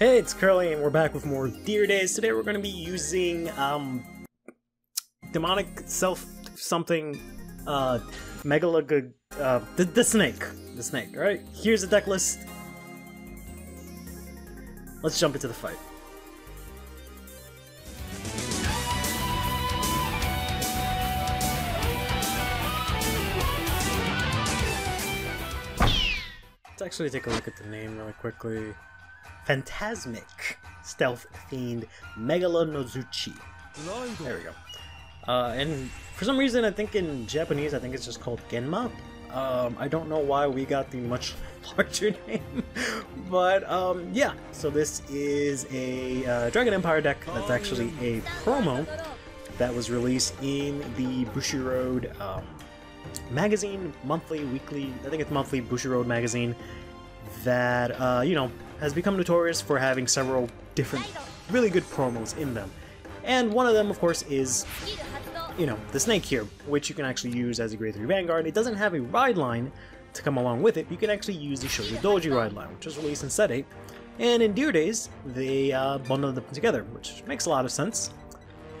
Hey, it's Curly, and we're back with more Dear Days. Today we're going to be using, Demonic Self Something, the snake, right? Here's the deck list. Let's jump into the fight. Let's actually take a look at the name really quickly. Phantasmic stealth fiend Megalonozuchi. There we go. And for some reason, I think in Japanese, I think it's just called Genma. I don't know why we got the much larger name, but yeah. So this is a Dragon Empire deck that's actually a promo that was released in the Bushiroad magazine, monthly, weekly, I think it's monthly Bushiroad magazine, that, you know, has become notorious for having several different really good promos in them. And one of them, of course, is, you know, the snake here, which you can actually use as a grade 3 Vanguard. It doesn't have a ride line to come along with it. You can actually use the Shojo Doji ride line, which was released in Set 8. And in Dear Days, they bundled them together, which makes a lot of sense.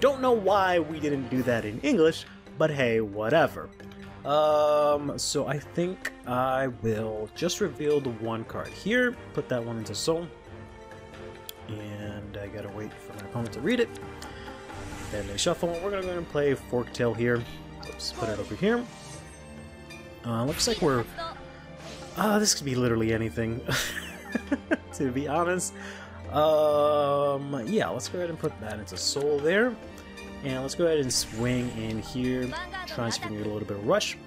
Don't know why we didn't do that in English, but hey, whatever. So I think I will just reveal the one card here, put that one into soul, and I gotta wait for my opponent to read it. Then they shuffle. We're gonna go ahead and play Forktail here. Oops, put it over here. Looks like we're... this could be literally anything, to be honest. Yeah, let's go ahead and put that into soul there. And let's go ahead and swing in here, try and spring a little bit of rush.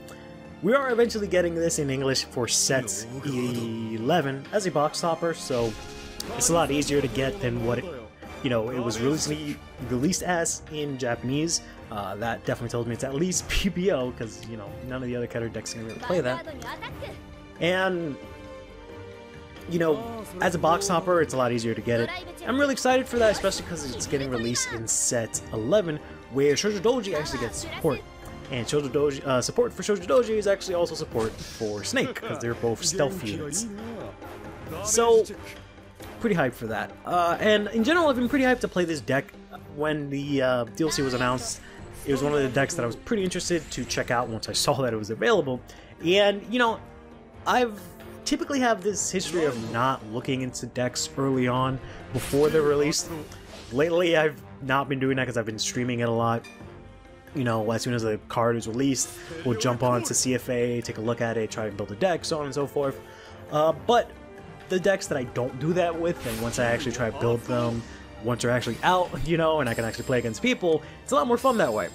We are eventually getting this in English for Set 11 as a box topper, so it's a lot easier to get than what it, you know, it was released as in Japanese. That definitely tells me it's at least PPO, because, you know, none of the other Keter decks are going to be able to play that. And, you know, as a box hopper, it's a lot easier to get it. I'm really excited for that, especially because it's getting released in Set 11, where Shojo Doji actually gets support. And Shojo Doji, support for Shojo Doji is actually also support for Snake, because they're both stealth units. So, pretty hyped for that. And in general, I've been pretty hyped to play this deck. When the DLC was announced, it was one of the decks that I was pretty interested to check out once I saw that it was available. And, you know, I've... typically have this history of not looking into decks early on before they're released. Lately I've not been doing that because I've been streaming it a lot. You know, as soon as a card is released, we'll jump on to CFA, take a look at it, try and build a deck, so on and so forth. But the decks that I don't do that with, and once I actually try to build them, once they're actually out, you know, and I can actually play against people, it's a lot more fun that way.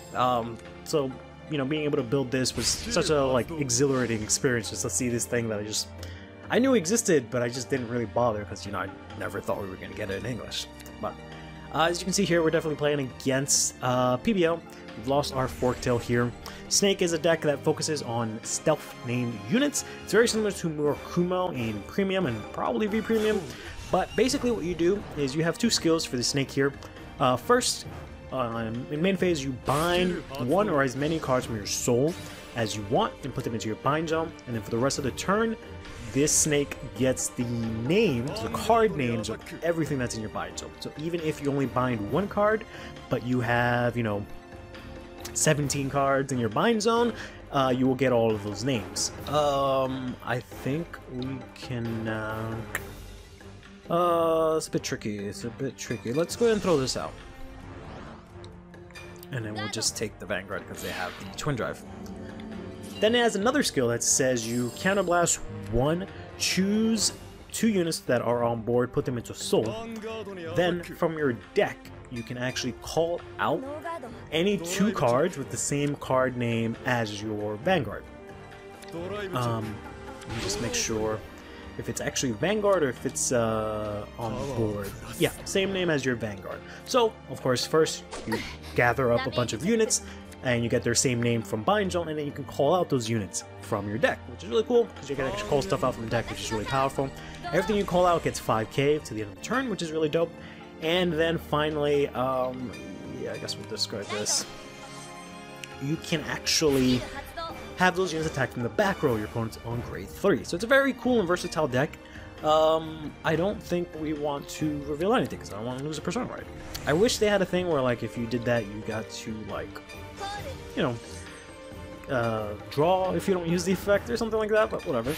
So, you know, being able to build this was such a, like, exhilarating experience just to see this thing that I knew existed, but I just didn't really bother because, you know, I never thought we were going to get it in English. But as you can see here, we're definitely playing against PBL. We've lost our Forktail here. Snake is a deck that focuses on stealth named units. It's very similar to Murakumo in Premium and probably V-Premium. But basically what you do is you have two skills for the Snake here. First, in main phase, you bind one or as many cards from your soul as you want and put them into your bind zone. And then for the rest of the turn, this snake gets the names, the card names of everything that's in your bind zone. So even if you only bind one card, but you have, you know, 17 cards in your bind zone, you will get all of those names. I think we can, it's a bit tricky, Let's go ahead and throw this out. And then we'll just take the Vanguard because they have the Twin Drive. Then it has another skill that says you counterblast one, choose two units that are on board, put them into soul. Then from your deck, you can actually call out any two cards with the same card name as your Vanguard. Let me just make sure if it's actually Vanguard or if it's on board. Yeah, same name as your Vanguard. So, of course, first you gather up a bunch of units, and you get their same name from bind zone, and then you can call out those units from your deck, which is really cool because you can actually call stuff out from the deck, which is really powerful. Everything you call out gets 5k to the end of the turn, which is really dope. And then finally, yeah, I guess we'll discard this. You can actually have those units attack from the back row of your opponents on grade 3. So it's a very cool and versatile deck. I don't think we want to reveal anything because I don't want to lose a Persona Ride. I wish they had a thing where, like, if you did that, you got to, like, you know, draw if you don't use the effect or something like that, but whatever.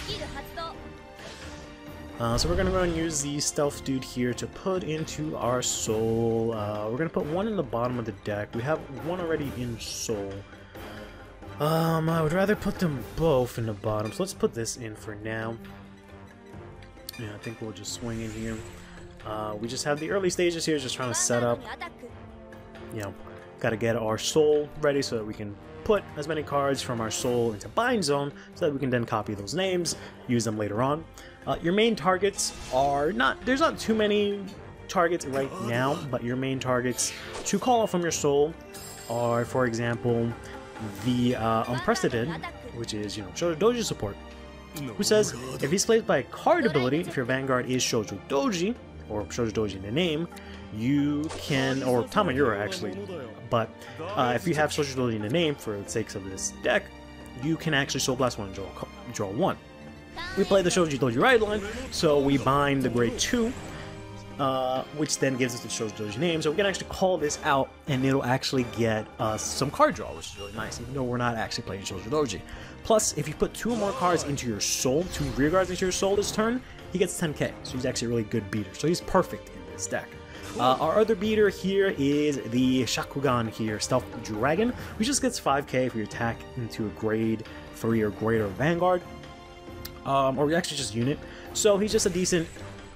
So we're going to go and use the stealth dude here to put into our soul. We're going to put one in the bottom of the deck. We have one already in soul. I would rather put them both in the bottom, so let's put this in for now. Yeah, I think we'll just swing in here. We just have the early stages here, just trying to set up. You know, got to get our soul ready so that we can put as many cards from our soul into bind zone so that we can then copy those names, use them later on. Your main targets are not... There's not too many targets right now, but your main targets to call off from your soul are, for example, the Unprecedented, which is, you know, Shojo Doji support, who says, if he's played by a card ability, if your Vanguard is Shojo Doji, or Shojo Doji in the name, you can, or Tamayura actually, but if you have Shojo Doji in the name, for the sakes of this deck, you can actually Soul Blast 1 and draw 1. We play the Shojo Doji Ride line, so we bind the grade 2, which then gives us the Shojo Doji name, so we can actually call this out, and it'll actually get us some card draw, which is really nice, even though we're not actually playing Shojo Doji. Plus, if you put two or more cards into your soul, two rear guards into your soul this turn, he gets 10k, so he's actually a really good beater. So he's perfect in this deck. Our other beater here is the Shakugan here, Stealth Dragon, which just gets 5k if you attack into a grade 3 or greater Vanguard, or actually just unit. So he's just a decent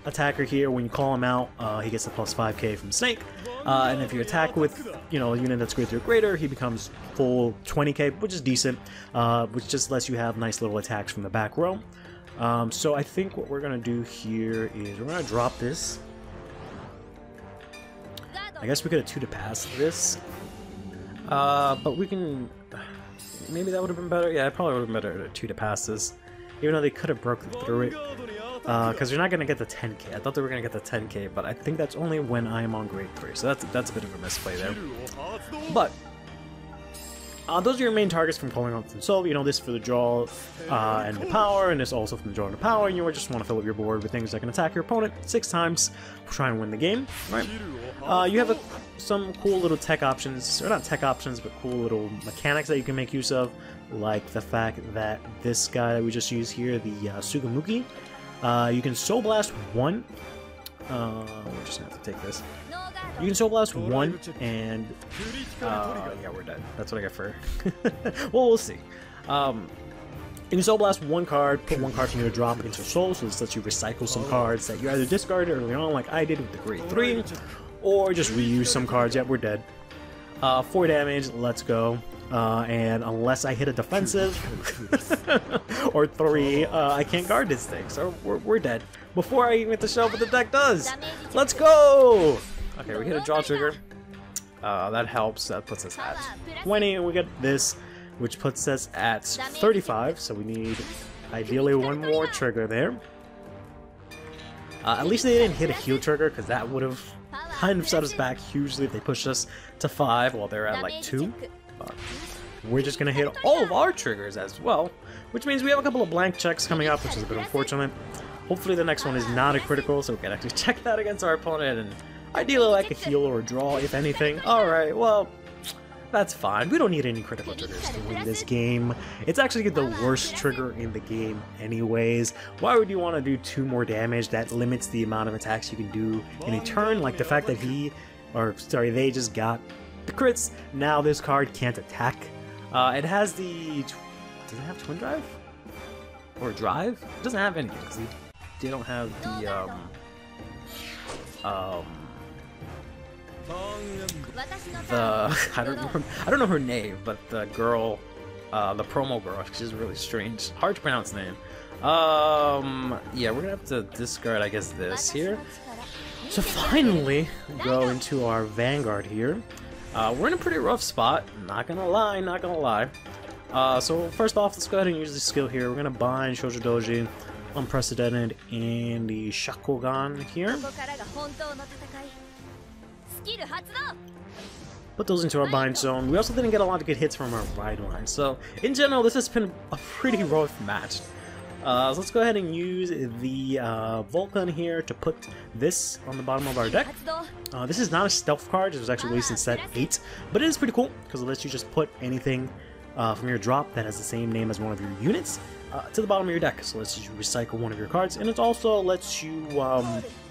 attacker here. When you call him out, he gets the plus 5k from Snake, and if you attack with, you know, a unit that's grade 3 or greater, he becomes full 20k, which is decent, which just lets you have nice little attacks from the back row. So I think what we're gonna do here is we're gonna drop this. I guess we could have 2 to pass this, but we can, maybe that would have been better. Yeah, it probably would have been better to 2 to pass this, even though they could have broken through it, because you're not going to get the 10k. I thought they were going to get the 10k, but I think that's only when I am on grade 3, so that's a bit of a misplay there. But those are your main targets from calling out from soul. You know, this for the draw and the power, and this also from the draw and the power, and you just want to fill up your board with things that can attack your opponent 6 times, try and win the game, right? You have some cool little tech options, or not tech options, but cool little mechanics that you can make use of, like the fact that this guy that we just used here, the Sugumuki, you can Soul Blast 1, we're just going to have to take this. You can Soul Blast 1 and, yeah, we're dead. That's what I got for, well, we'll see. You can Soul Blast 1 card, put 1 card from your drop into soul, so this lets you recycle some cards that you either discarded early on, like I did with the grade 3, or just reuse some cards. Yep, we're dead. 4 damage, let's go. And unless I hit a defensive, or 3, I can't guard this thing, so we're dead. Before I even get to show what the deck does! Let's go! Okay, we hit a draw trigger. That helps. That puts us at 20, and we get this, which puts us at 35. So we need ideally 1 more trigger there. At least they didn't hit a heal trigger, because that would have kind of set us back hugely if they pushed us to 5 while they're at like 2. But we're just going to hit all of our triggers as well, which means we have a couple of blank checks coming up, which is a bit unfortunate. Hopefully the next one is not a critical, so we can actually check that against our opponent and ideally like a heal or a draw, if anything. Alright, well, that's fine. We don't need any critical triggers to win this game. It's actually the worst trigger in the game anyways. Why would you want to do 2 more damage? That limits the amount of attacks you can do in a turn. Like the fact that they just got the crits. Now this card can't attack. It has the... Does it have Twin Drive? Or Drive? It doesn't have anything, because they don't have the... I don't know her name, but the girl, the promo girl, she's really strange, hard to pronounce name. Yeah, we're gonna have to discard, I guess, this here. So finally, go into our Vanguard here. We're in a pretty rough spot, not gonna lie. So first off, let's go ahead and use the skill here. We're gonna bind Shojo Doji, Unprecedented, and the Shakugan here. Put those into our bind zone. We also didn't get a lot of good hits from our ride line, so in general this has been a pretty rough match. So let's go ahead and use the Vulcan here to put this on the bottom of our deck. This is not a stealth card. It was actually released in Set 8, but it is pretty cool because it lets you just put anything from your drop that has the same name as one of your units to the bottom of your deck. So it lets you recycle one of your cards, and it also lets you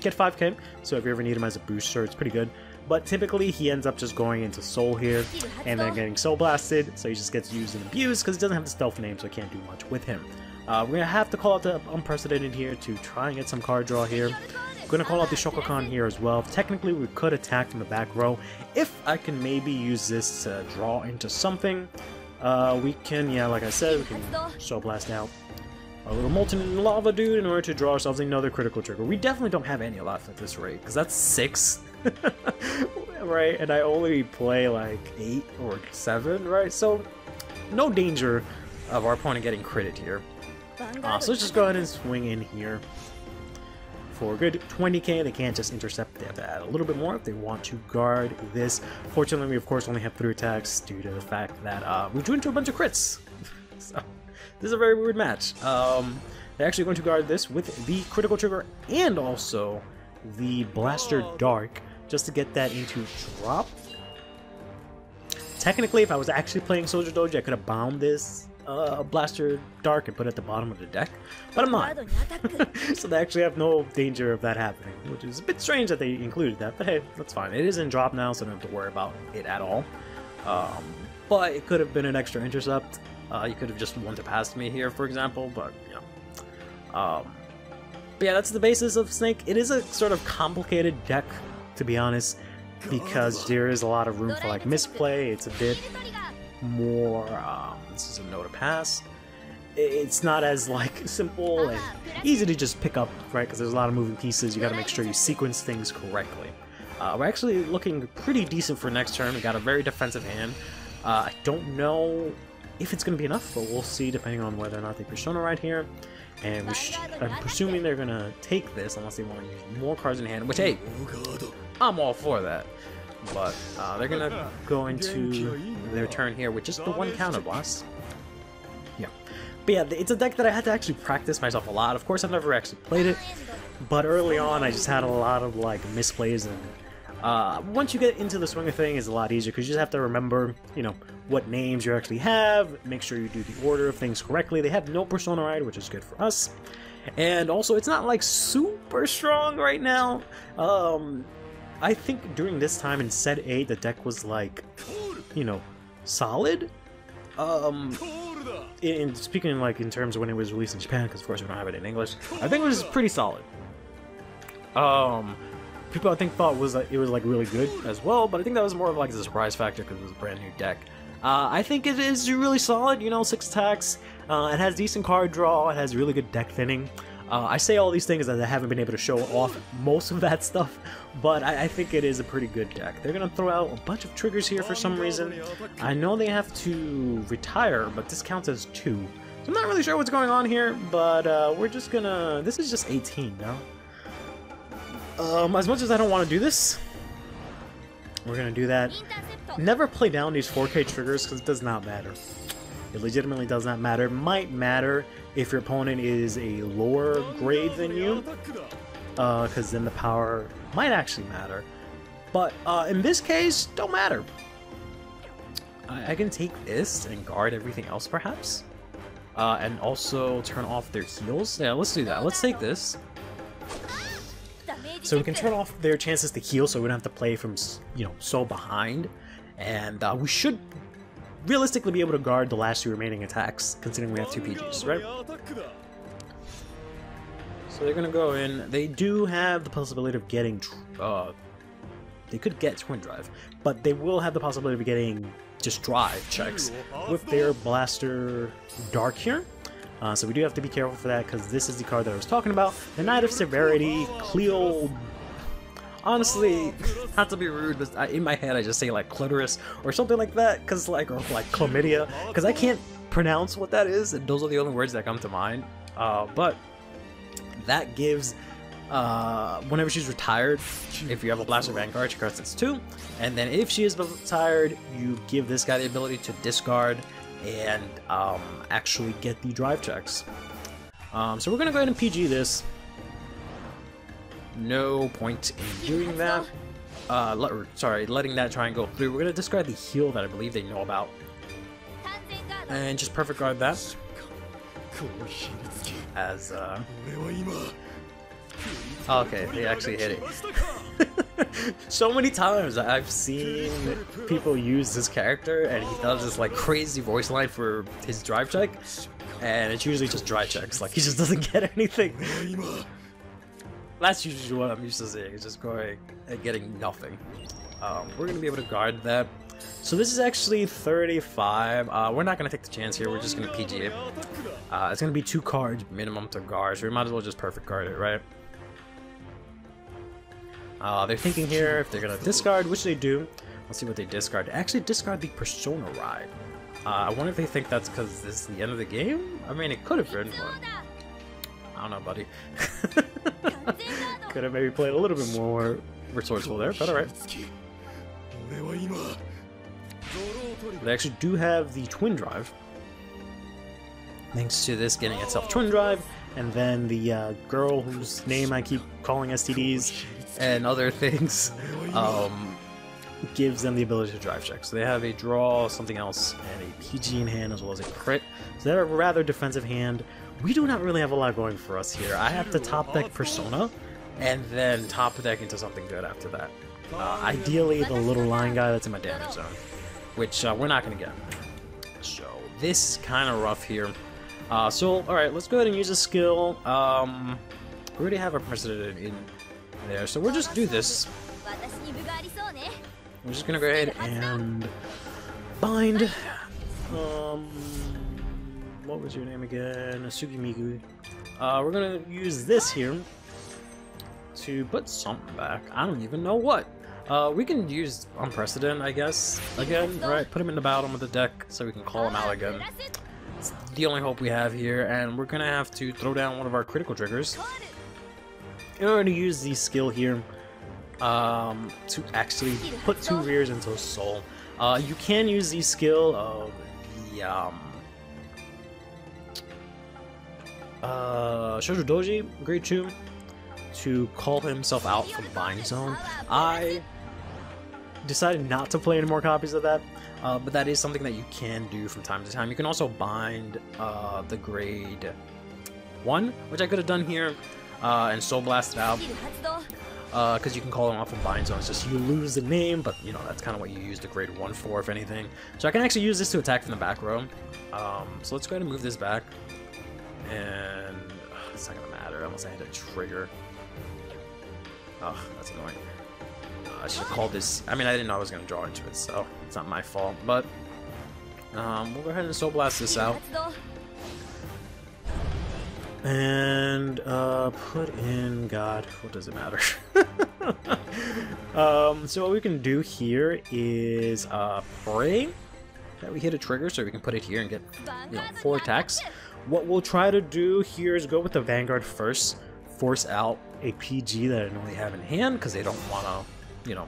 get 5k, so if you ever need him as a booster, it's pretty good. But typically he ends up just going into Soul here and then getting Soul Blasted, so he just gets used and abused because he doesn't have the stealth name, so I can't do much with him. We're going to have to call out the Unprecedented here to try and get some card draw here. We're going to call out the Shokukan here as well. Technically we could attack in the back row. If I can maybe use this to draw into something, we can, yeah, like I said, we can Soul Blast out a little Molten Lava dude in order to draw ourselves another critical trigger. We definitely don't have any left at this rate because that's 6. Right, and I only play like 8 or 7, right? So no danger of our opponent getting critted here. So let's just go ahead and swing in here for a good 20k. They can't just intercept, they have to add a little bit more if they want to guard this. Fortunately, we of course only have 3 attacks due to the fact that we drew into a bunch of crits. So this is a very weird match. They're actually going to guard this with the critical trigger and also the Blaster Dark just to get that into drop. Technically, if I was actually playing Shojo Doji, I could have bound this Blaster Dark and put it at the bottom of the deck, but I'm not. So they actually have no danger of that happening, which is a bit strange that they included that, but hey, that's fine. It is in drop now, so I don't have to worry about it at all. But it could have been an extra intercept. You could have just wanted to pass me here, for example, but yeah. But yeah, that's the basis of Snake. It is a sort of complicated deck, to be honest, because there is a lot of room for like misplay. It's a bit more, this is a no to pass. It's not as like simple and easy to just pick up, right? Because there's a lot of moving pieces. You got to make sure you sequence things correctly. We're actually looking pretty decent for next turn. We got a very defensive hand. I don't know if it's going to be enough, but we'll see depending on whether or not they Persona Ride here. And I'm presuming they're going to take this unless they want to use more cards in hand, which, hey, I'm all for that. But they're going to go into their turn here with just the 1 counter blast. Yeah. But yeah, it's a deck that I had to actually practice myself a lot. Of course, I've never actually played it, but early on I just had a lot of like misplays, and once you get into the swing of things, it's a lot easier because you just have to remember, you know, what names you actually have, make sure you do the order of things correctly. They have no Persona Ride, which is good for us. And also, it's not like super strong right now. I think during this time in Set 8, the deck was like, you know, solid. And speaking like in terms of when it was released in Japan, because of course we don't have it in English, I think it was pretty solid. People I think thought it was like really good as well, but I think that was more of like the surprise factor because it was a brand new deck. I think it is really solid, you know, 6 attacks. It has decent card draw. It has really good deck thinning. I say all these things as I haven't been able to show off most of that stuff, but I think it is a pretty good deck. They're going to throw out a bunch of triggers here for some reason. I know they have to retire, but this counts as 2. So I'm not really sure what's going on here, but we're just going to... This is just 18 now. As much as I don't want to do this, we're going to do that. Never play down these 4k triggers because it does not matter. It legitimately does not matter. It might matter if your opponent is a lower grade than you, because then the power might actually matter. But in this case, don't matter. I can take this and guard everything else perhaps, and also turn off their heals. Yeah, let's do that. Let's take this. So we can turn off their chances to heal, so we don't have to play from, you know, so behind. And we should realistically be able to guard the last 2 remaining attacks, considering we have 2 PGs, right? So they're going to go in. They do have the possibility of getting... they could get Twin Drive, but they will have the possibility of getting just Drive checks with their Blaster Dark here. So we do have to be careful for that, because this is the card that I was talking about. The Knight of Severity, Cleo... Honestly, not to be rude, but in my head I just say like clitoris or something like that, because like, or like chlamydia, because I can't pronounce what that is, and those are the only words that come to mind. But that gives, whenever she's retired, if you have a Blaster Vanguard, she costs 2, and then if she is retired, you give this guy the ability to discard and actually get the drive checks. So we're going to go ahead and PG this. No point in doing that. Letting that triangle through. We're going to discard the heal that I believe they know about. And just perfect guard that. As, okay, they actually hit it. So many times I've seen people use this character and he does this like crazy voice line for his drive check. And it's usually just drive checks, like he just doesn't get anything. That's usually what I'm used to seeing, is just going and getting nothing. We're going to be able to guard that. So this is actually 35. We're not going to take the chance here. We're just going to PG it. It's going to be 2 cards minimum to guard, so we might as well just perfect guard it, right? They're thinking here if they're going to discard, which they do. Let's see what they discard. They actually discard the Persona Ride. I wonder if they think that's because this is the end of the game? I mean, it could have been, but I don't know, buddy. Could have maybe played a little bit more resourceful there, but alright. They actually do have the twin drive, thanks to this getting itself twin drive, and then the girl whose name I keep calling STDs and other things gives them the ability to drive check. So they have a draw, something else, and a PG in hand as well as a crit. So they have a rather defensive hand. We do not really have a lot going for us here. I have to top deck Persona and then top deck into something good after that. Ideally the little line guy that's in my damage zone, which we're not going to get. So this is kind of rough here. So alright, let's go ahead and use a skill. We already have a precedent in there, so we'll just do this. I'm just going to go ahead and bind. What was your name again? Asugi Miku. We're going to use this here to put something back. I don't even know what. We can use Unprecedented, I guess, again, right? Put him in the bottom of the deck so we can call him out again. It's the only hope we have here, and we're going to have to throw down one of our critical triggers in order to use the skill here to actually put 2 rears into a soul. You can use the skill of the Shojo Doji, Grade 2, to call himself out from bind zone. I decided not to play any more copies of that, but that is something that you can do from time to time. You can also bind the Grade 1, which I could have done here, and soul blast it out, because you can call him out from bind zone. It's just you lose the name, but you know, that's kind of what you use the Grade 1 for, if anything. So I can actually use this to attack from the back row. So let's go ahead and move this back. And it's not gonna matter unless I hit a trigger. Oh, that's annoying. I should have called this. I mean, I didn't know I was gonna draw into it, so it's not my fault. But we'll go ahead and soul blast this out, and put in God. What does it matter? So what we can do here is pray that we hit a trigger, so we can put it here and get 4 attacks. What we'll try to do here is go with the Vanguard first, force out a PG that I normally have in hand, because they don't want to, you know,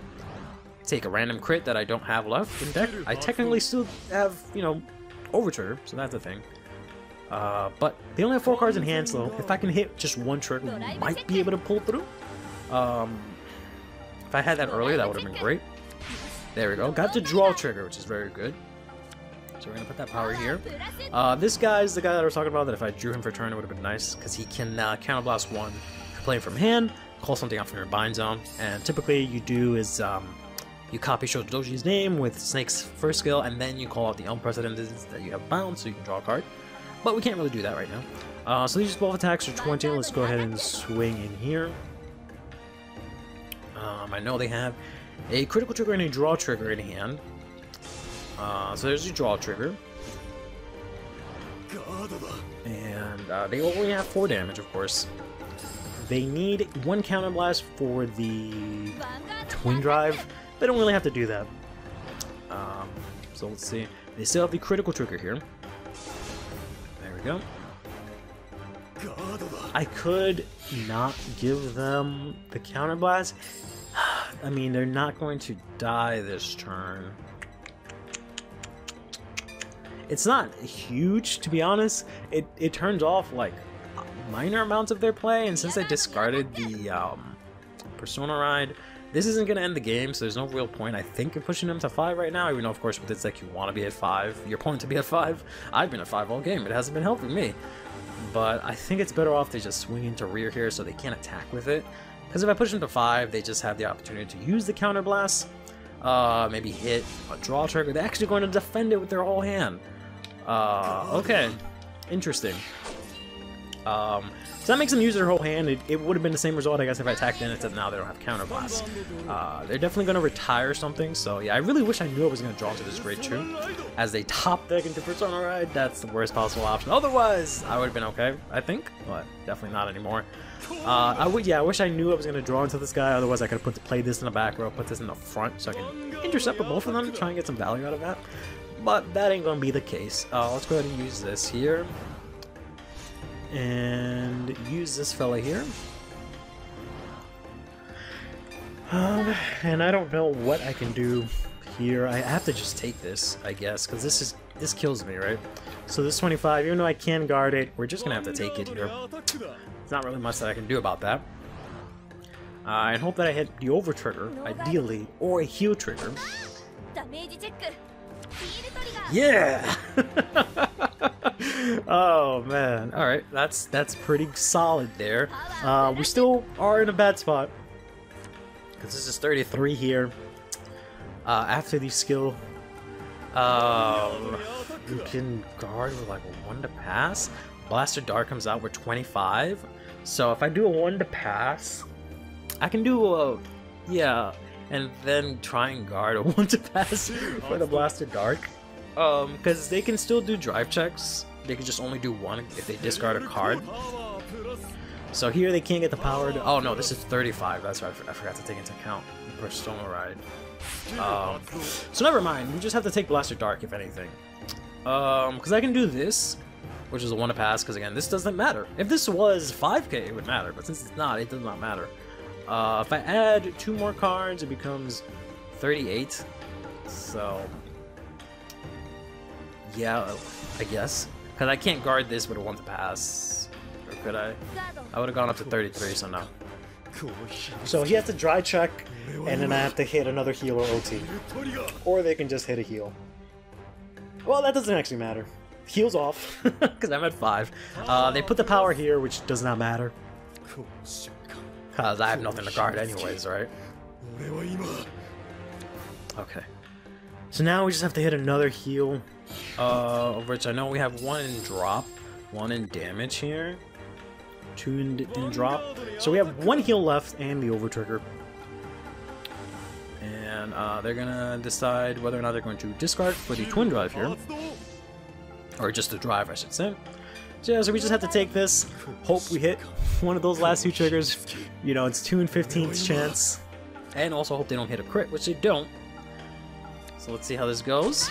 take a random crit that I don't have left in deck. I technically still have, you know, Overture, so that's the thing. But they only have 4 cards in hand, so if I can hit just 1 trigger, we might be able to pull through. If I had that earlier, that would have been great. There we go. Got the draw trigger, which is very good. So we're going to put that power here. This guy's the guy that I was talking about, that if I drew him for turn, it would have been nice, because he can counterblast 1, play him from hand, call something out from your bind zone, and typically you do is you copy Shojo Doji's name with Snake's first skill, and then you call out the unprecedented that you have bound, so you can draw a card. But we can't really do that right now. So these 12 attacks are 20. Let's go ahead and swing in here. I know they have a critical trigger and a draw trigger in hand. So there's your draw trigger, and they only have 4 damage, of course. They need 1 counterblast for the twin drive. They don't really have to do that. So let's see. They still have the critical trigger here. There we go. I could not give them the counterblast. I mean, they're not going to die this turn. It's not huge, to be honest. It turns off like minor amounts of their play, and since I discarded the Persona Ride, this isn't going to end the game, so there's no real point, I think, in pushing him to 5 right now, even though, of course, with this deck, you want to be at 5, your opponent to be at 5. I've been at 5 all game, it hasn't been helping me. But I think it's better off they just swing into rear here so they can't attack with it. Because if I push them to 5, they just have the opportunity to use the counter blast, maybe hit a draw trigger. They're actually going to defend it with their whole hand. Okay, interesting. So that makes them use their whole hand. It would have been the same result, I guess, if I attacked in, except now they don't have counter blast. They're definitely going to retire something, so yeah, I really wish I knew I was going to draw into this grade 2. As they top deck into Persona Ride, that's the worst possible option. Otherwise, I would have been okay, I think, but definitely not anymore. I wish I knew I was going to draw into this guy, otherwise I could have played this in the back row, put this in the front, so I can intercept with both of them and try and get some value out of that. But that ain't going to be the case. Let's go ahead and use this here. And use this fella here. And I don't know what I can do here. I have to just take this, I guess, because this kills me, right? So this 25, even though I can guard it, we're just gonna have to take it here. There's not really much that I can do about that. And hope that I hit the over trigger, ideally, or a heal trigger. Yeah. Oh man, all right, that's pretty solid there. We still are in a bad spot because this is 33 here after the skill. You can guard with like a 1 to pass. Blaster Dark comes out with 25, so if I do a 1 to pass, I can do a and then try and guard a 1 to pass for the Blaster Dark. Because they can still do drive checks, they can just only do one if they discard a card. So here they can't get the power to, oh no, this is 35, that's right, I forgot to take into account the Persona Ride. So never mind, we just have to take Blaster Dark if anything. Because I can do this, which is a 1 to pass, because again, this doesn't matter. If this was 5k, it would matter, but since it's not, it does not matter. If I add 2 more cards, it becomes 38, so... yeah, I guess. Because I can't guard this with a 1 to pass. Or could I? I would have gone up to 33, so no. So he has to dry check, and then I have to hit another heal or OT. Or they can just hit a heal. Well, that doesn't actually matter. Heal's off, because I'm at 5. They put the power here, which does not matter. Because I have nothing to guard anyways, right? Okay. So now we just have to hit another heal. Which I know we have 1 in drop, 1 in damage here, 2 in drop. So we have 1 heal left and the over trigger. And they're gonna decide whether or not they're going to discard for the twin drive here, or just the drive, I should say. So we just have to take this. Hope we hit one of those last 2 triggers. You know, it's 2 in 15 chance, and also hope they don't hit a crit, which they don't. So let's see how this goes.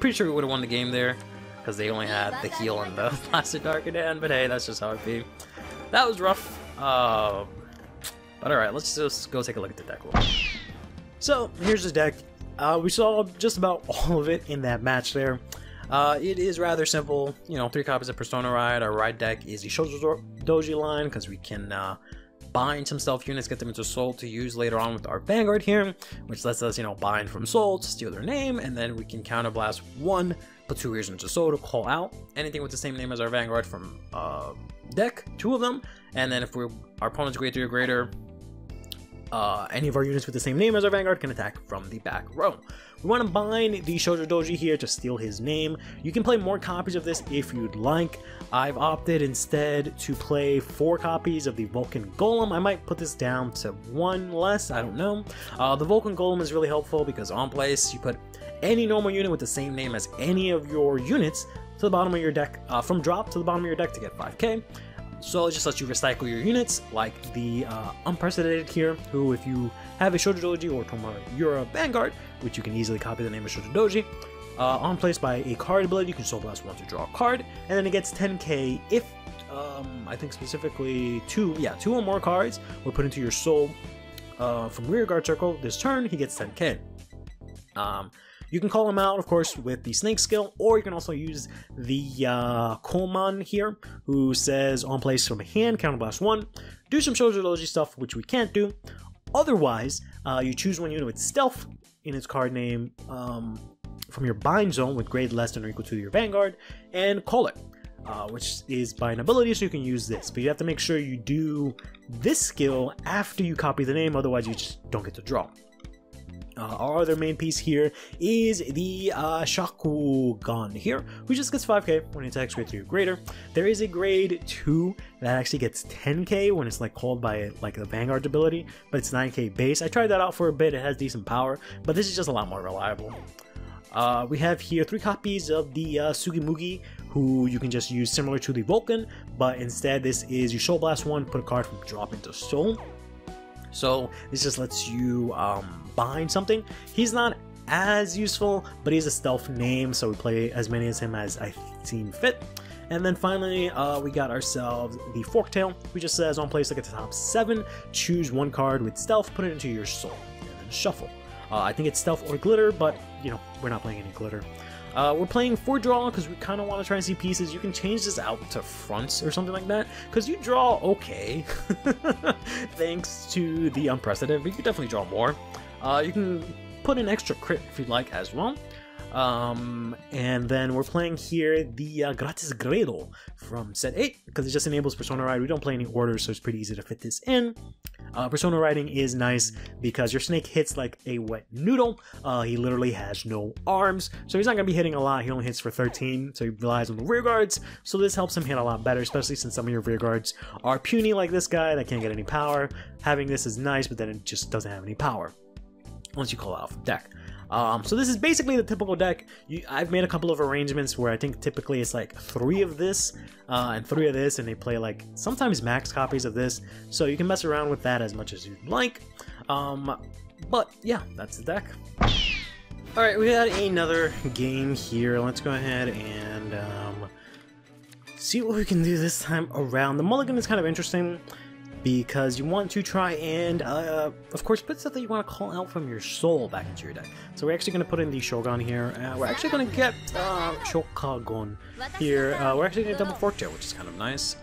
Pretty sure we would have won the game there, because they only had the heal and the Blaster Dark at the end, but hey, that's just how it be. That was rough. But alright, let's just go take a look at the deck. So, here's the deck. We saw just about all of it in that match there. It is rather simple. You know, 3 copies of Persona Ride. Our ride deck is the Shojo Doji line, because we can... bind some stealth units, get them into soul to use later on with our Vanguard here, which lets us, you know, bind from soul to steal their name, and then we can counterblast 1, put 2 ears into soul to call out anything with the same name as our Vanguard from deck, 2 of them, and then if our opponent's grade 3 or greater, any of our units with the same name as our Vanguard can attack from the back row. We want to bind the Shojo Doji here to steal his name. You can play more copies of this if you'd like. I've opted instead to play 4 copies of the Vulcan Golem. I might put this down to 1 less, I don't know. The Vulcan Golem is really helpful because on place you put any normal unit with the same name as any of your units to the bottom of your deck, from drop to the bottom of your deck to get 5k. So it just lets you recycle your units, like the Unprecedented here, who if you have a Shojo Doji or Tomura, you're a Vanguard, which you can easily copy the name of Shojo Doji. On place by a card ability, you can soul blast 1 to draw a card, and then it gets 10k if, I think specifically 2 or more cards were put into your soul from rear guard circle this turn, he gets 10k. You can call him out, of course, with the snake skill, or you can also use the Koman here, who says on place from a hand, counterblast 1, do some Shojo Doji stuff, which we can't do. Otherwise, you choose one unit with stealth in its card name from your bind zone with grade less than or equal to your Vanguard, and call it, which is by an ability, so you can use this. But you have to make sure you do this skill after you copy the name, otherwise you just don't get to draw. Our other main piece here is the Shakugan here, who just gets 5k when it attacks grade 3 or greater. There is a grade 2 that actually gets 10k when it's like called by like the Vanguard ability, but it's 9k base. I tried that out for a bit, it has decent power, but this is just a lot more reliable. We have here 3 copies of the Sugumuki, who you can just use similar to the Vulcan, but instead this is you Soul Blast 1, put a card from drop into soul. So this just lets you bind something. He's not as useful, but he's a stealth name, so we play as many as him as I seem fit. And then finally, we got ourselves the Forktail, who just says on place, look at the top 7, choose one card with stealth, put it into your soul, and then shuffle. I think it's stealth or glitter, but you know, we're not playing any glitter. We're playing for draw because we kind of want to try and see pieces. You can change this out to fronts or something like that, because you draw okay thanks to the unprecedented, but you definitely draw more. You can put an extra crit if you'd like as well. And then we're playing here the Gratis Gredo from Set 8, because it just enables Persona Ride. We don't play any orders, so it's pretty easy to fit this in. Persona Riding is nice because your snake hits like a wet noodle. He literally has no arms, so he's not going to be hitting a lot. He only hits for 13, so he relies on the rear guards, so this helps him hit a lot better, especially since some of your rear guards are puny like this guy that can't get any power. Having this is nice, but then it just doesn't have any power once you call it off the deck. So this is basically the typical deck. I've made a couple of arrangements where I think typically it's like 3 of this and 3 of this, and they play like sometimes max copies of this, so you can mess around with that as much as you'd like. But yeah, that's the deck. Alright, we got another game here. Let's go ahead and see what we can do this time around. The mulligan is kind of interesting, because you want to try and, of course, put stuff that you want to call out from your soul back into your deck. So we're actually going to put in the Shogun here. We're actually going to get Shokagon here. We're actually going to double Forktail, which is kind of nice.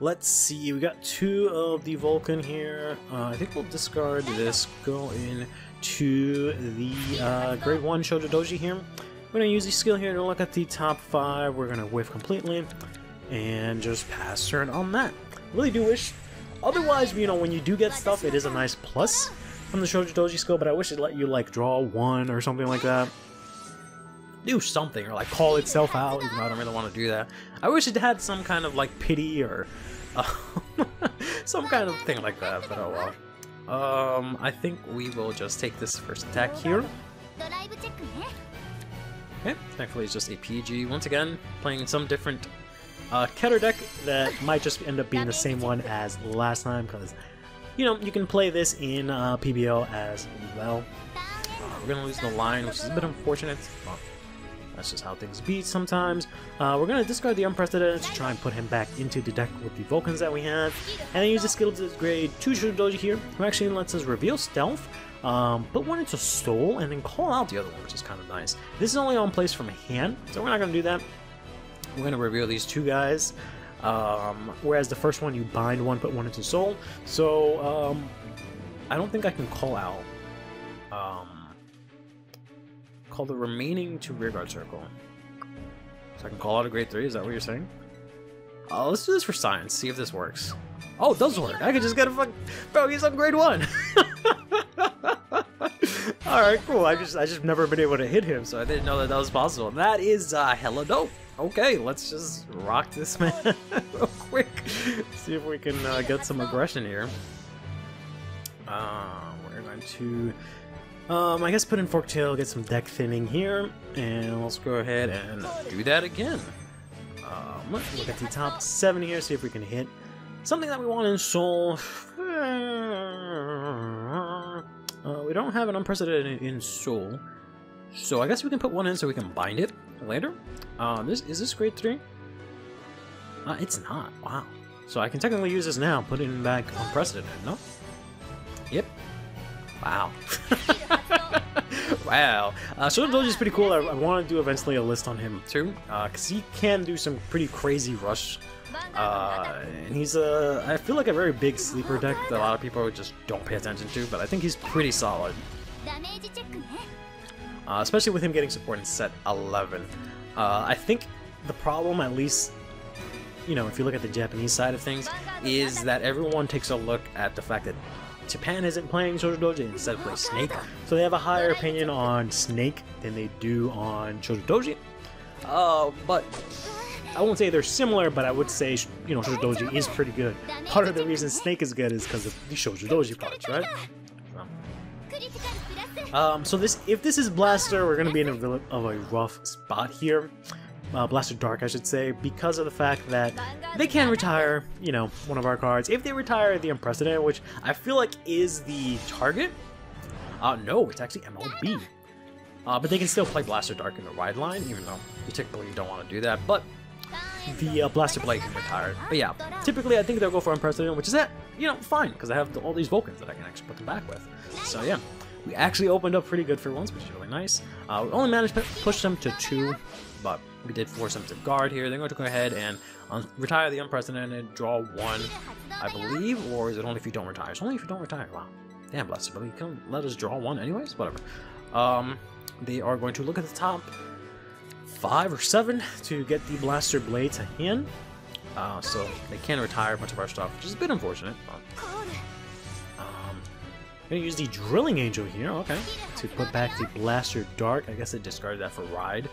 Let's see, we got 2 of the Vulcan here. I think we'll discard this, go in to the grade 1 Shojo Doji here. We're going to use the skill here to look at the top 5. We're going to whiff completely and just pass turn on that. Really do wish. Otherwise, you know, when you do get stuff, it is a nice plus from the Shojo Doji skill, but I wish it let you like draw 1 or something like that. Do something, or like call itself out, even though I don't really want to do that. I wish it had some kind of like pity or some kind of thing like that, but oh well. I think we will just take this first attack here. Okay, thankfully it's just a PG. Once again, playing some different Keter deck that might just end up being the same one as last time, because you know you can play this in PBL as well. We're gonna lose the line, which is a bit unfortunate. Well, that's just how things be sometimes. We're gonna discard the unprecedented to try and put him back into the deck with the Vulcans that we have, and then use the skill to grade 2 Shojo Doji here, who actually lets us reveal stealth, put 1 into soul, and then call out the other one, which is kind of nice. This is only on place from a hand, so we're not gonna do that. We're going to reveal these 2 guys, whereas the first one you bind 1, put 1 into soul, so I don't think I can call out, call the remaining 2 rearguard circle. So I can call out a grade 3, is that what you're saying? Let's do this for science, see if this works. Oh, it does work! I could just get a fuck. Bro, he's on grade 1! Alright, cool, I just never been able to hit him, so I didn't know that that was possible. That is hella dope! Okay, let's just rock this man real quick. See if we can get some aggression here. We're going to, I guess, put in Forktail, get some deck thinning here, and let's go ahead and do that again. Let's look at the top 7 here, see if we can hit something that we want in soul. We don't have an unprecedented in soul, so I guess we can put 1 in so we can bind it later. Is this grade 3? It's not. Wow. So I can technically use this now, put it back unprecedented, no? Yep. Wow. Wow. Shojo Doji is pretty cool. I want to do eventually a list on him too, because he can do some pretty crazy rush. And he's a, I feel like a very big sleeper deck that a lot of people just don't pay attention to, but I think he's pretty solid. Especially with him getting support in set 11. I think the problem, at least, you know, if you look at the Japanese side of things, is that everyone takes a look at the fact that Japan isn't playing Shojo Doji, instead plays Snake. So they have a higher opinion on Snake than they do on Shojo Doji. But I won't say they're similar, but I would say, you know, Shoujo Doji is pretty good. Part of the reason Snake is good is because of the Shoujo Doji parts, right? So this, if this is Blaster, we're going to be in a bit of a rough spot here. Blaster Dark, I should say, because of the fact that they can retire, you know, one of our cards. If they retire the Unprecedented, which I feel like is the target. No, it's actually MLB. But they can still play Blaster Dark in the ride line, even though you typically don't want to do that. But the Blaster Blade can retire. But yeah, typically I think they'll go for Unprecedented, which is, that, you know, fine, because I have all these Vulcans that I can actually put them back with. So yeah, we actually opened up pretty good for once, which is really nice. We only managed to push them to 2, but we did force them to guard here. They're going to go ahead and retire the Unprecedented, draw 1, I believe, or is it only if you don't retire? It's only if you don't retire. Wow, damn, Blaster Blade, come let us draw 1 anyways, whatever. They are going to look at the top 5 or 7 to get the Blaster Blade to hand, so they can retire a bunch of our stuff, which is a bit unfortunate. I'm gonna use the Drilling Angel here, okay, to put back the Blaster Dark. I guess they discarded that for Ride.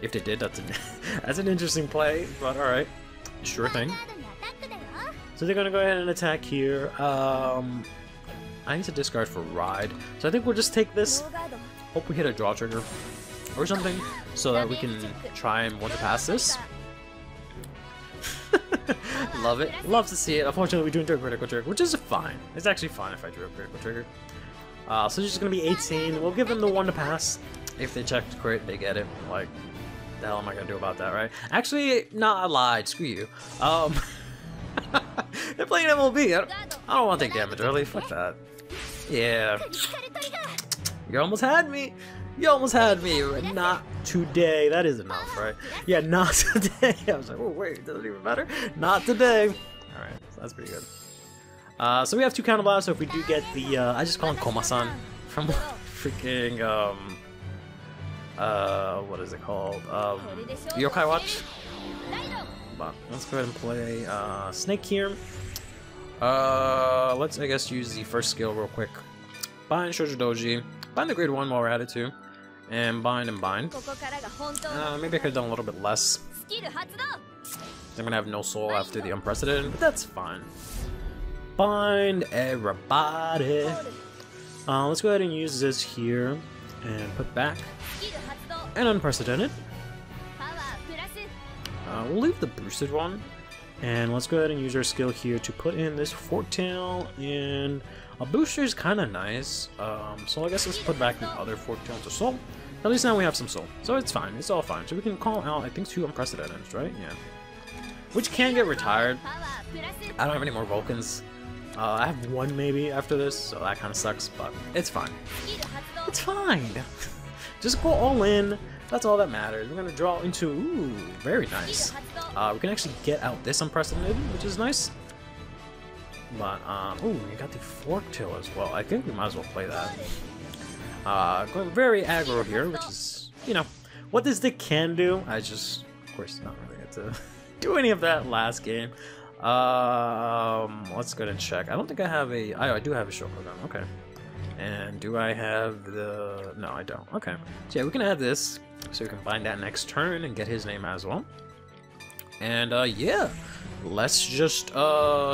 If they did, that's an that's an interesting play, but all right, sure thing. So they're gonna go ahead and attack here. I need to discard for Ride, so I think we'll just take this. Hope we hit a draw trigger or something, so that we can try and want to pass this. Love it. Love to see it. Unfortunately, we didn't do a critical trigger, which is fine. It's actually fine if I drew a critical trigger. So it's just going to be 18. We'll give them the 1 to pass. If they check the crit, they get it. Like, the hell am I going to do about that, right? Actually, nah, I lied. Screw you. They're playing MLB. I don't want to take damage, really. Fuck that. Yeah. You almost had me. You almost had me, but not today. That is enough, right? Yeah, not today. I was like, oh, wait, doesn't even matter. Not today. All right, so that's pretty good. So we have 2 counterblasts, so if we do get the, I just call him Koman-san from freaking, what is it called? Yokai Watch? But let's go ahead and play Snake here. Let's, I guess, use the first skill real quick. Bind Shojo Doji. Bind the grade 1 while we're at it too, and bind and bind. Maybe I could have done a little bit less. I'm gonna have no soul after the Unprecedented, but that's fine. Bind everybody. Let's go ahead and use this here and put back an Unprecedented. We'll leave the boosted one, and let's go ahead and use our skill here to put in this Forktail. And a booster is kind of nice, so I guess let's put back the other Forktail to soul. At least now we have some soul, so it's fine. It's all fine. So we can call out, I think, 2 Unprecedented, right? Yeah. Which can get retired. I don't have any more Vulcans. I have 1 maybe after this, so that kind of sucks, but it's fine. It's fine! Just go all in. That's all that matters. We're going to draw into... Ooh, very nice. We can actually get out this Unprecedented, which is nice. But, ooh, we got the Forktail as well. I think we might as well play that. Going very aggro here, which is, you know, what this deck can do. I just, of course, not really get to do any of that last game. Let's go ahead and check. I don't think I have a, I do have a Shakugan, okay. And do I have the, no, I don't, okay. So yeah, we can add this, so we can bind that next turn and get his name as well. And, yeah. Let's just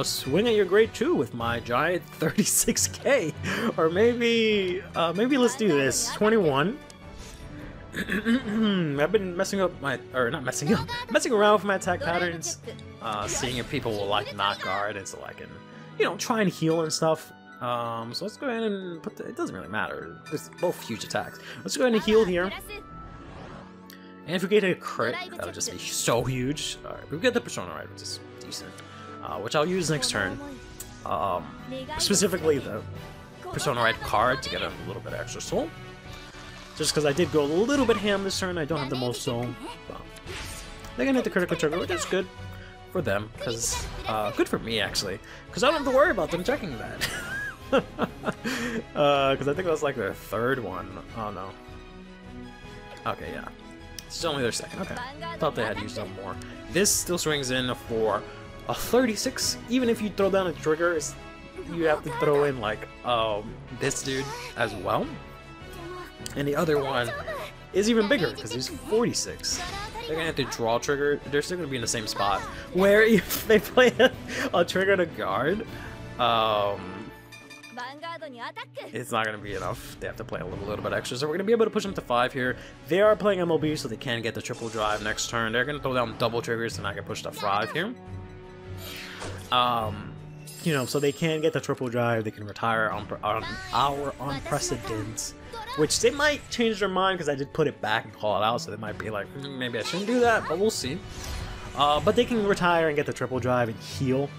swing at your grade 2 with my giant 36k, or maybe let's do this 21. I've been messing up my, or not messing up, messing around with my attack patterns, seeing if people will like not guard, and so I can, you know, try and heal and stuff. So let's go ahead and put the, it doesn't really matter. It's both huge attacks. Let's go ahead and heal here. And if we get a crit, that'll just be so huge. Alright, we get the Persona Ride, which is decent. Which I'll use next turn. Specifically the Persona Ride card to get a little bit of extra soul. Just because I did go a little bit ham this turn, I don't have the most zone. Well, they're gonna hit the critical trigger, which is good for them, because good for me actually, because I don't have to worry about them checking that. Because I think that was like their third one. Oh no. Okay, yeah. It's only their second. Okay. Thought they had used some more. This still swings in for a 36. Even if you throw down a trigger, you have to throw in like this dude as well. And the other one is even bigger because he's 46. They're gonna have to draw trigger. They're still gonna be in the same spot where if they play a trigger to guard, it's not going to be enough. They have to play a little bit extra. So we're going to be able to push them to 5 here. They are playing MLB, so they can get the triple drive next turn. They're going to throw down double triggers, and I can push to 5 here. You know, so they can get the triple drive. They can retire on our unprecedented, which they might change their mind because I did put it back and call it out. So they might be like, maybe I shouldn't do that, but we'll see. But they can retire and get the triple drive and heal.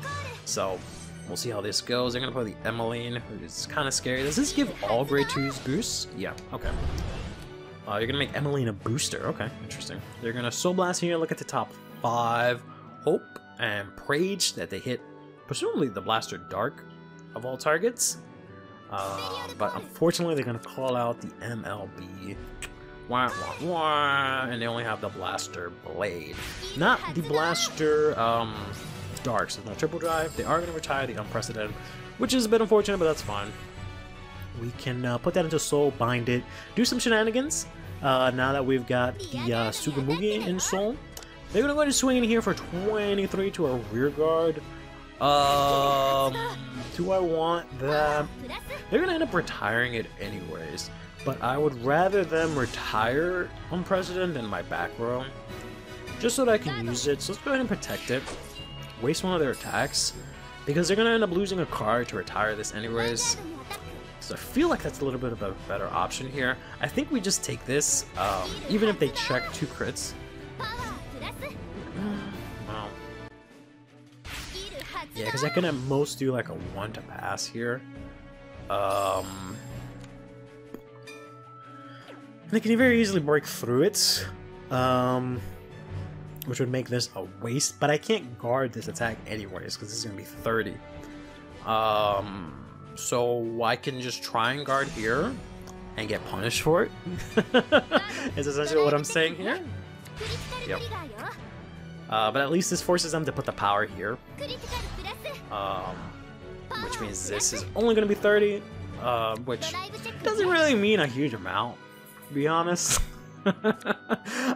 So we'll see how this goes. They're going to play the Emilyne, who is kind of scary. Does this give all grade 2s boosts? Yeah, okay. You're going to make Emilyne a booster. Okay, interesting. They're going to Soul Blast here. Look at the top 5. Hope and Rage that they hit, presumably the Blaster Dark of all targets. But unfortunately, they're going to call out the MLB. Wah, wah, wah. And they only have the Blaster Blade. Not the Blaster... Dark, so no triple drive. They are going to retire the unprecedented, which is a bit unfortunate, but that's fine. We can put that into Soul, bind it, do some shenanigans. Now that we've got the Sugumuki in Soul, they're going to go ahead and swing in here for 23 to a rear guard. Do I want them? They're going to end up retiring it anyways, but I would rather them retire unprecedented than my back row, just so that I can use it. So let's go ahead and protect it. Waste one of their attacks because they're gonna end up losing a card to retire this anyways, so I feel like that's a little bit of a better option here. I think we just take this, even if they check 2 crits. Wow. Yeah, because I can at most do like a 1 to pass here. They can very easily break through it, which would make this a waste, but I can't guard this attack anyways because this is going to be 30. So I can just try and guard here and get punished for it. Is essentially what I'm saying here. Yep. But at least this forces them to put the power here. Which means this is only going to be 30, which doesn't really mean a huge amount, to be honest. We're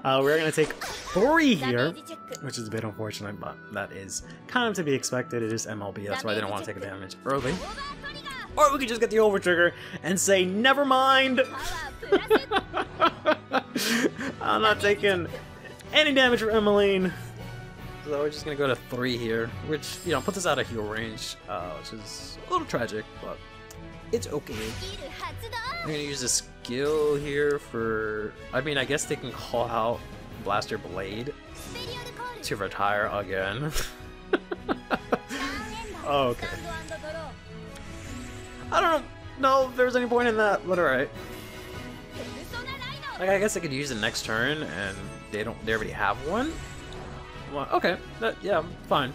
going to take 3 here, which is a bit unfortunate, but that is kind of to be expected. It is MLB, that's why they don't want to take damage early. Or we could just get the over trigger and say, never mind! I'm not taking any damage from Emilyne. So we're just going to go to 3 here, which, you know, puts us out of heal range, which is a little tragic, but it's okay. I'm going to use this skill here for... I mean, I guess they can call out Blaster Blade to retire again. Okay. I don't know if there's any point in that, but alright. Like, I guess I could use the next turn, and they already have one? Well, okay, yeah, fine.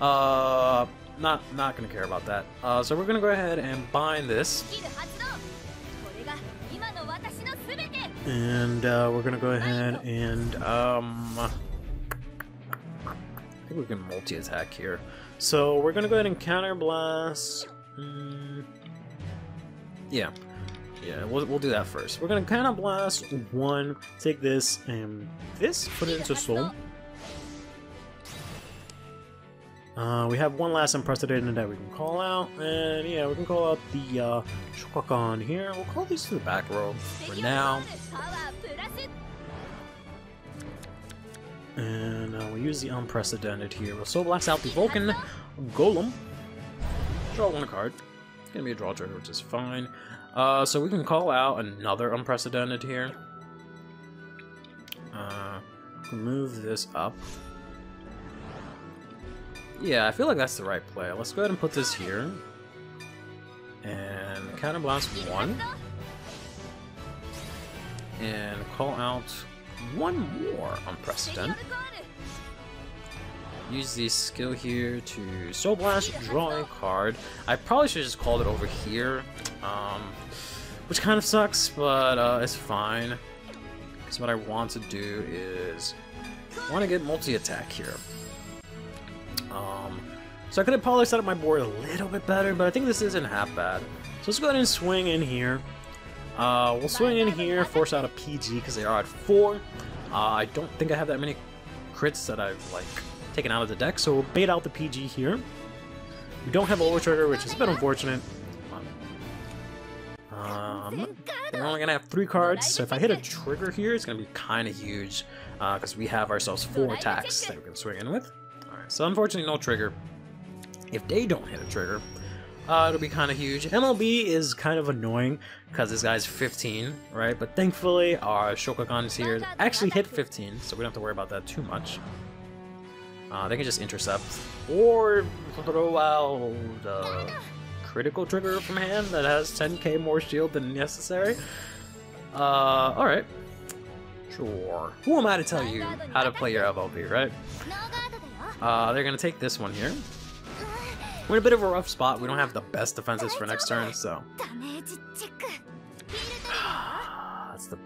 Not gonna care about that. So we're gonna go ahead and bind this. And we're gonna go ahead and I think we can multi-attack here. So we're gonna go ahead and counter blast. Yeah, we'll do that first. We're gonna counter blast 1, take this and this, put it into Soul. We have one last unprecedented that we can call out, and yeah, we can call out the Shakugan here. We'll call these to the back row for now. And we'll use the unprecedented here. We'll Soul Blast out the Vulcan Golem. Draw 1 card. It's gonna be a draw trigger, which is fine. So we can call out another unprecedented here. Move this up. Yeah, I feel like that's the right play. Let's go ahead and put this here. And counterblast 1. and call out one more on Preston. Use the skill here to Soul Blast, draw a card. I probably should have just called it over here, which kind of sucks, but it's fine. Because what I want to do is I want to get multi-attack here. So I could have probably set up my board a little bit better, but I think this isn't half bad. So let's go ahead and swing in here. We'll swing in here, force out a PG because they are at 4. I don't think I have that many crits that I've like taken out of the deck, so we'll bait out the PG here. We don't have Over Trigger, which is a bit unfortunate. We're only gonna have 3 cards, so if I hit a trigger here, it's gonna be kind of huge because we have ourselves 4 attacks that we can swing in with. All right, so unfortunately, no trigger. If they don't hit a trigger, it'll be kind of huge. MLB is kind of annoying because this guy's 15, right? But thankfully, our Shokugan is here actually hit 15, so we don't have to worry about that too much. They can just intercept or throw out the critical trigger from hand that has 10k more shield than necessary. All right, sure. Who am I to tell you how to play your MLB, right? They're gonna take this one here. We're in a bit of a rough spot. We don't have the best defenses for next turn, so that's the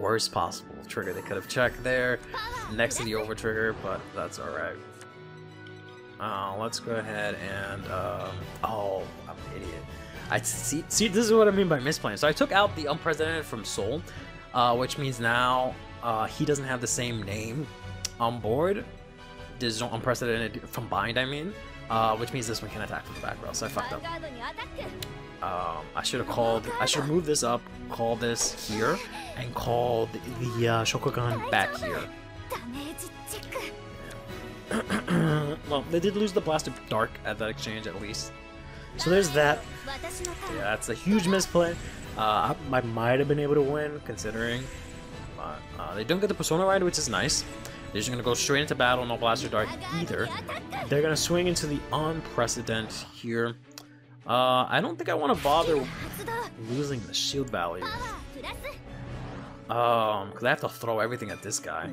worst possible trigger they could have checked there next to the over trigger, but that's all right. Let's go ahead and oh, I'm an idiot. I see. This is what I mean by misplaying. So I took out the Unprecedented from Soul, which means now he doesn't have the same name on board. This is Unprecedented from Bind, I mean. Which means this one can attack from the back row, so I fucked up. I should have called. I should move this up, call this here, and call the Shokugan back here. Well, they did lose the Blaster Dark at that exchange, at least. So there's that. Yeah, that's a huge misplay. I might have been able to win, considering. They don't get the Persona Ride, which is nice. They're just going to go straight into battle, no Blaster Dark either. They're going to swing into the Unprecedented here. I don't think I want to bother losing the shield value. Because I have to throw everything at this guy.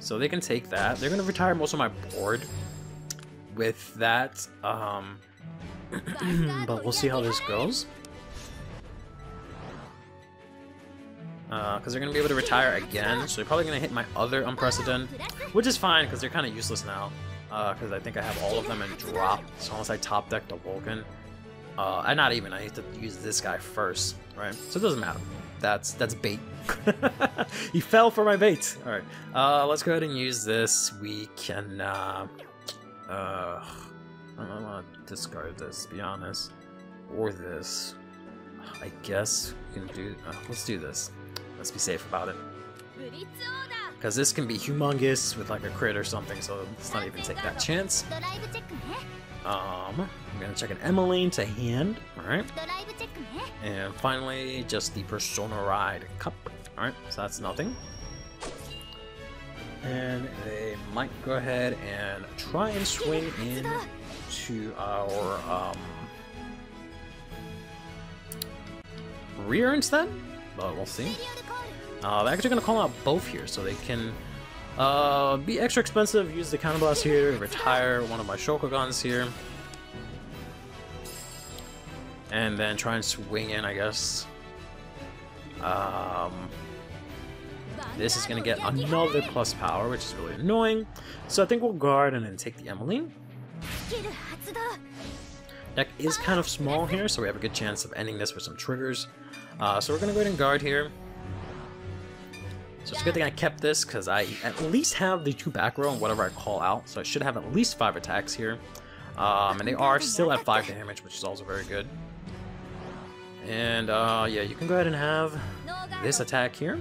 So they can take that. They're going to retire most of my board with that. But we'll see how this goes. Because they're going to be able to retire again, so they're probably going to hit my other Unprecedented, which is fine because they're kind of useless now, because I think I have all of them in drop, so unless I top deck the Vulcan, and not even, I need to use this guy first, right? So it doesn't matter. That's bait. He fell for my bait. All right, let's go ahead and use this. We can, I don't want to discard this, to be honest, or this. I guess we can do, let's do this. Let's be safe about it. Because this can be humongous with like a crit or something, so let's not even take that chance. I'm going to check an Emilyne to hand. Alright. And finally, just the Persona Ride Cup. Alright, so that's nothing. And they might go ahead and try and swing in to our rear instead, but we'll see. They're actually going to call out both here, so they can be extra expensive, use the counterblast here, retire one of my Shokugans here, and then try and swing in, I guess. This is going to get another plus power, which is really annoying, so I think we'll guard and then take the Emilyne. Deck is kind of small here, so we have a good chance of ending this with some triggers. So we're going to go ahead and guard here. So it's a good thing I kept this because I at least have the 2 back row and whatever I call out. So I should have at least 5 attacks here. And they are still at 5 damage, which is also very good. And yeah, you can go ahead and have this attack here.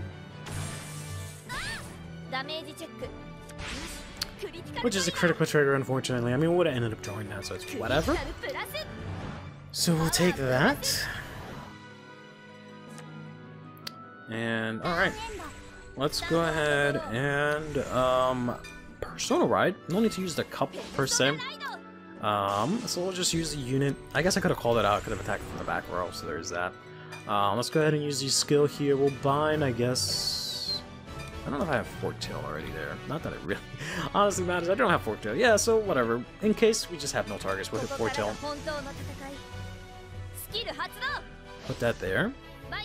Which is a critical trigger, unfortunately. I mean, we would have ended up drawing that, so it's whatever. So we'll take that. And alright. Let's go ahead and Persona Ride. No need to use the cup per se. So we'll just use the unit. I guess I could have called it out. Could have attacked from the back row. So there's that. Let's go ahead and use the skill here. We'll bind, I guess. I don't know if I have Forktail already there. Not that it really honestly matters. I don't have Forktail. Yeah, so whatever. In case we just have no targets, we'll hit Forktail. Put that there. There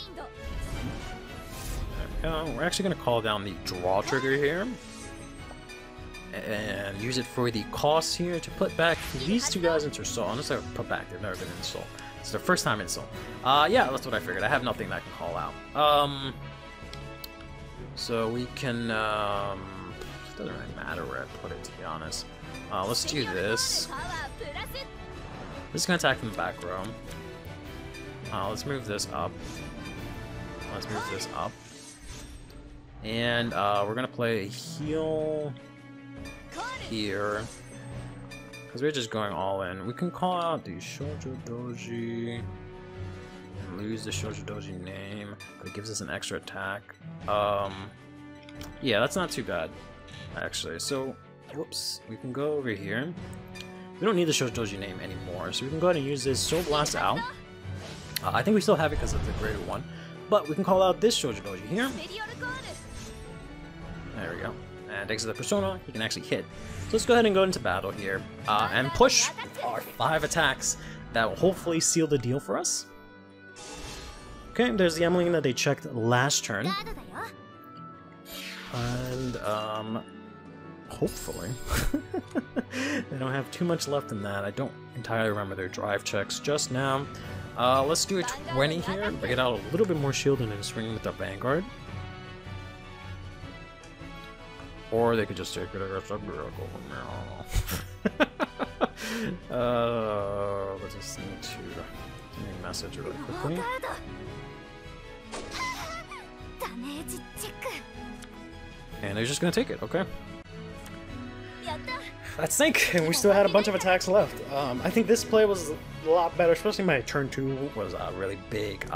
we go. We're actually going to call down the draw trigger here. And use it for the cost here to put back these two guys into Assault. Unless I put back, they've never been in Assault. It's their first time in Assault. Yeah, that's what I figured. I have nothing that I can call out. So we can, it doesn't really matter where I put it, to be honest. Let's do this. This is going to attack from the back row. Let's move this up. Let's move this up. And we're going to play a heal here, because we're just going all in. We can call out the Shojo Doji and lose the Shojo Doji name, but it gives us an extra attack. Yeah, that's not too bad, actually. So, whoops, we can go over here. We don't need the Shojo Doji name anymore, so we can go ahead and use this Soul Blast out. I think we still have it because of the greater one, but we can call out this Shojo Doji here. There we go. And thanks to the Persona, he can actually hit. So let's go ahead and go into battle here and push with our 5 attacks that will hopefully seal the deal for us. Okay, there's the Emilyne that they checked last turn. And hopefully they don't have too much left in that. I don't entirely remember their drive checks just now. Let's do a 20 here, bring it out a little bit more shield and then swing with the Vanguard. Or they could just take it as a miracle. I just need to give a message really quickly. And they're just gonna take it, okay. That's sick, and we still had a bunch of attacks left. I think this play was a lot better, especially my turn 2 was a really big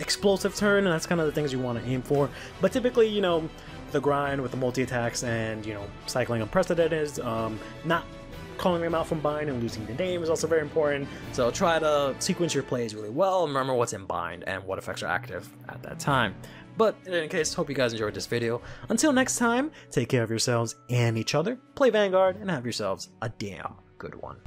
explosive turn, and that's kind of the things you want to aim for. But typically, you know, the grind with the multi-attacks and, you know, cycling unprecedented, not calling them out from bind and losing the name is also very important. So try to sequence your plays really well and remember what's in bind and what effects are active at that time. But in any case, hope you guys enjoyed this video. Until next time, take care of yourselves and each other, play Vanguard, and have yourselves a damn good one.